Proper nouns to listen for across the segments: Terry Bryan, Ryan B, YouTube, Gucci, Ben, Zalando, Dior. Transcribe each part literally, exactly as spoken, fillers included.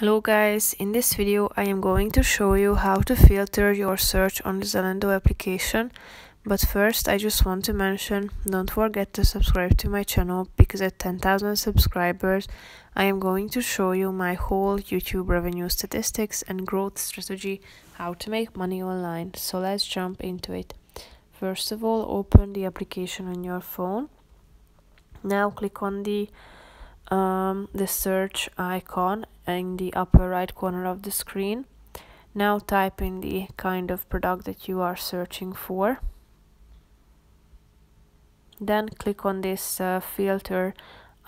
Hello guys, in this video I am going to show you how to filter your search on the Zalando application, but first I just want to mention, don't forget to subscribe to my channel because at ten thousand subscribers I am going to show you my whole YouTube revenue statistics and growth strategy, how to make money online. So let's jump into it. First of all, open the application on your phone. Now click on the um the search icon in the upper right corner of the screen. Now type in the kind of product that you are searching for, then click on this uh, filter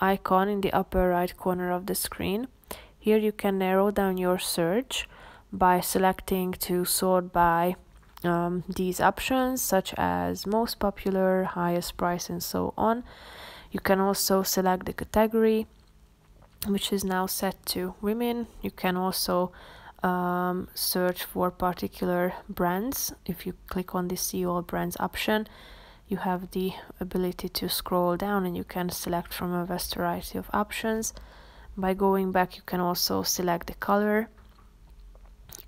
icon in the upper right corner of the screen. Here you can narrow down your search by selecting to sort by um, these options such as most popular, highest price, and so on. You can also select the category, which is now set to women. You can also um, search for particular brands. If you click on the see all brands option, you have the ability to scroll down and you can select from a vast variety of options. By going back, you can also select the color,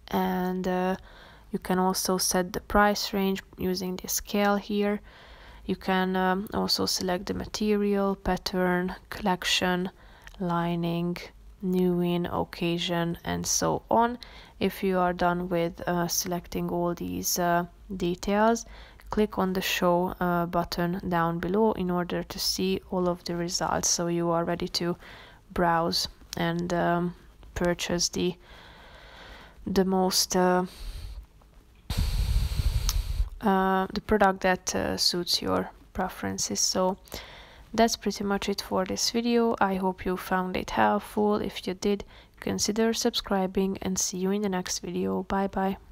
and uh, you can also set the price range using the scale here. You can um, also select the material, pattern, collection, lining, new in, occasion, and so on. If you are done with uh, selecting all these uh, details, click on the show uh, button down below in order to see all of the results, so you are ready to browse and um, purchase the the most uh, Uh, the product that uh, suits your preferences. So that's pretty much it for this video. I hope you found it helpful. If you did, consider subscribing, and see you in the next video. Bye bye.